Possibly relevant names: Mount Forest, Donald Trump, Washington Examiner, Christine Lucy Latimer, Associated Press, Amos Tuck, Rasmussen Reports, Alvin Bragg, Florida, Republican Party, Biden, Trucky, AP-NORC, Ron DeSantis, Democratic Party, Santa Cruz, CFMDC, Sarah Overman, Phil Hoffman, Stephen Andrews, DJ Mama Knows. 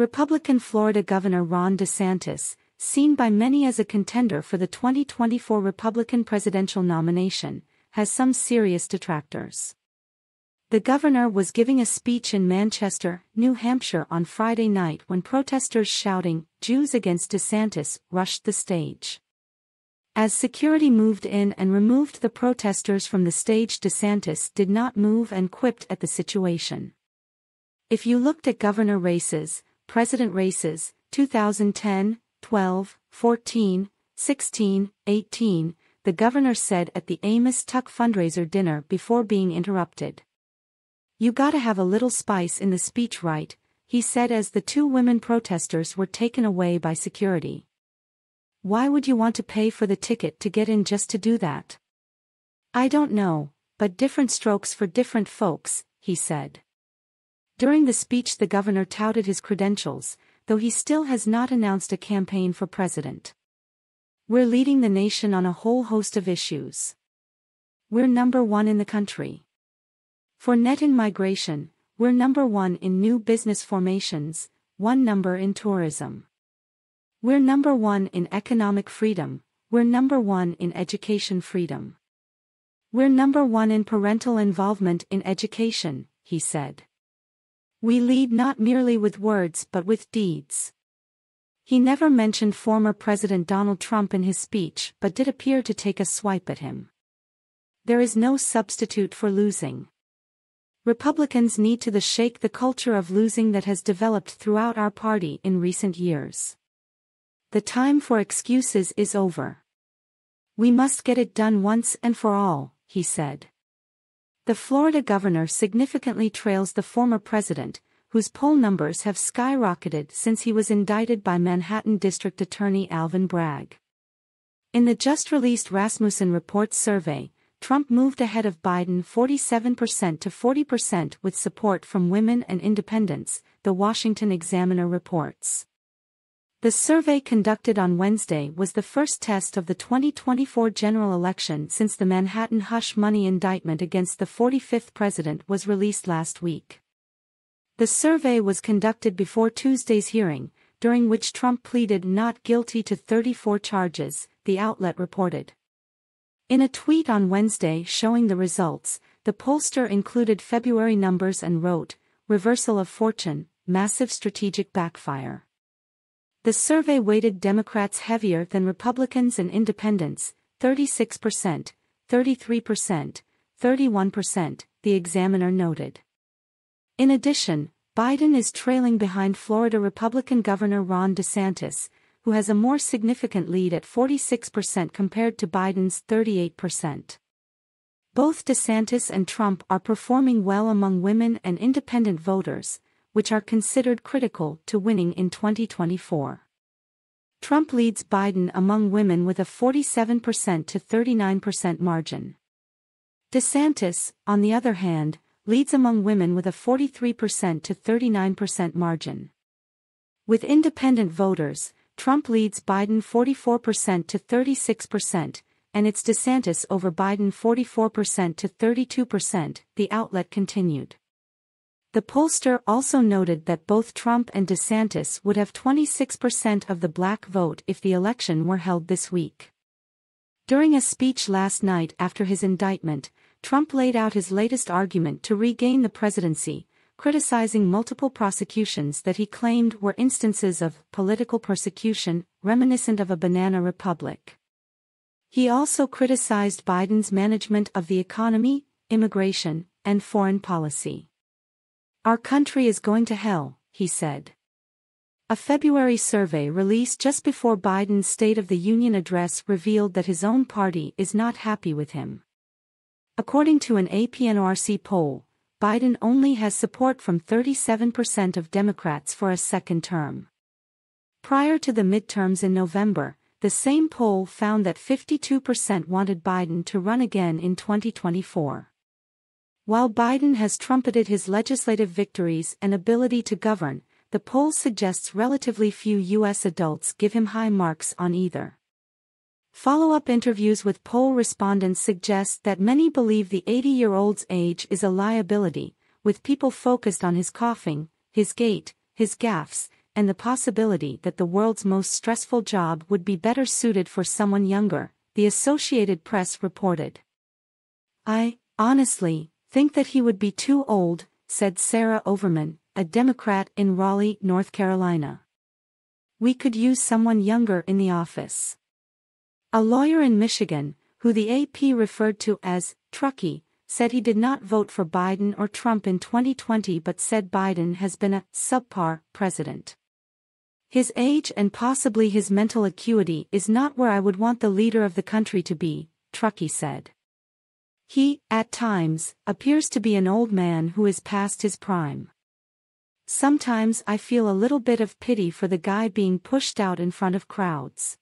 Republican Florida Governor Ron DeSantis, seen by many as a contender for the 2024 Republican presidential nomination, has some serious detractors. The governor was giving a speech in Manchester, New Hampshire on Friday night when protesters shouting, "Jews against DeSantis," rushed the stage. As security moved in and removed the protesters from the stage, DeSantis did not move and quipped at the situation. If you looked at governor races, president races, 2010, 12, 14, 16, 18, the governor said at the Amos Tuck fundraiser dinner before being interrupted. "You gotta have a little spice in the speech, right?" he said as the two women protesters were taken away by security. "Why would you want to pay for the ticket to get in just to do that? I don't know, but different strokes for different folks," he said. During the speech, the governor touted his credentials, though he still has not announced a campaign for president. "We're leading the nation on a whole host of issues. We're #1 in the country. For net in migration, we're #1 in new business formations, 1 in tourism. We're #1 in economic freedom, we're #1 in education freedom. We're #1 in parental involvement in education," he said. "We lead not merely with words but with deeds." He never mentioned former President Donald Trump in his speech but did appear to take a swipe at him. There is no substitute for losing. Republicans need to shake the culture of losing that has developed throughout our party in recent years. The time for excuses is over. "We must get it done once and for all," he said. The Florida governor significantly trails the former president, whose poll numbers have skyrocketed since he was indicted by Manhattan District Attorney Alvin Bragg. In the just-released Rasmussen Reports survey, Trump moved ahead of Biden 47% to 40% with support from women and independents, the Washington Examiner reports. The survey conducted on Wednesday was the first test of the 2024 general election since the Manhattan hush money indictment against the 45th president was released last week. The survey was conducted before Tuesday's hearing, during which Trump pleaded not guilty to 34 charges, the outlet reported. In a tweet on Wednesday showing the results, the pollster included February numbers and wrote, "Reversal of fortune, massive strategic backfire." The survey weighted Democrats heavier than Republicans and Independents, 36%, 33%, 31%, the Examiner noted. In addition, Biden is trailing behind Florida Republican Governor Ron DeSantis, who has a more significant lead at 46% compared to Biden's 38%. Both DeSantis and Trump are performing well among women and independent voters, which are considered critical to winning in 2024. Trump leads Biden among women with a 47% to 39% margin. DeSantis, on the other hand, leads among women with a 43% to 39% margin. With independent voters, Trump leads Biden 44% to 36%, and it's DeSantis over Biden 44% to 32%, the outlet continued. The pollster also noted that both Trump and DeSantis would have 26% of the black vote if the election were held this week. During a speech last night after his indictment, Trump laid out his latest argument to regain the presidency, criticizing multiple prosecutions that he claimed were instances of political persecution, reminiscent of a banana republic. He also criticized Biden's management of the economy, immigration, and foreign policy. "Our country is going to hell," he said. A February survey released just before Biden's State of the Union address revealed that his own party is not happy with him. According to an AP-NORC poll, Biden only has support from 37% of Democrats for a second term. Prior to the midterms in November, the same poll found that 52% wanted Biden to run again in 2024. While Biden has trumpeted his legislative victories and ability to govern, the poll suggests relatively few U.S. adults give him high marks on either. Follow-up interviews with poll respondents suggest that many believe the 80-year-old's age is a liability, with people focused on his coughing, his gait, his gaffes, and the possibility that the world's most stressful job would be better suited for someone younger, the Associated Press reported. "I, honestly, think that he would be too old," said Sarah Overman, a Democrat in Raleigh, North Carolina. "We could use someone younger in the office." A lawyer in Michigan, who the AP referred to as Trucky, said he did not vote for Biden or Trump in 2020 but said Biden has been a subpar president. "His age and possibly his mental acuity is not where I would want the leader of the country to be," Trucky said. "He, at times, appears to be an old man who is past his prime. Sometimes I feel a little bit of pity for the guy being pushed out in front of crowds."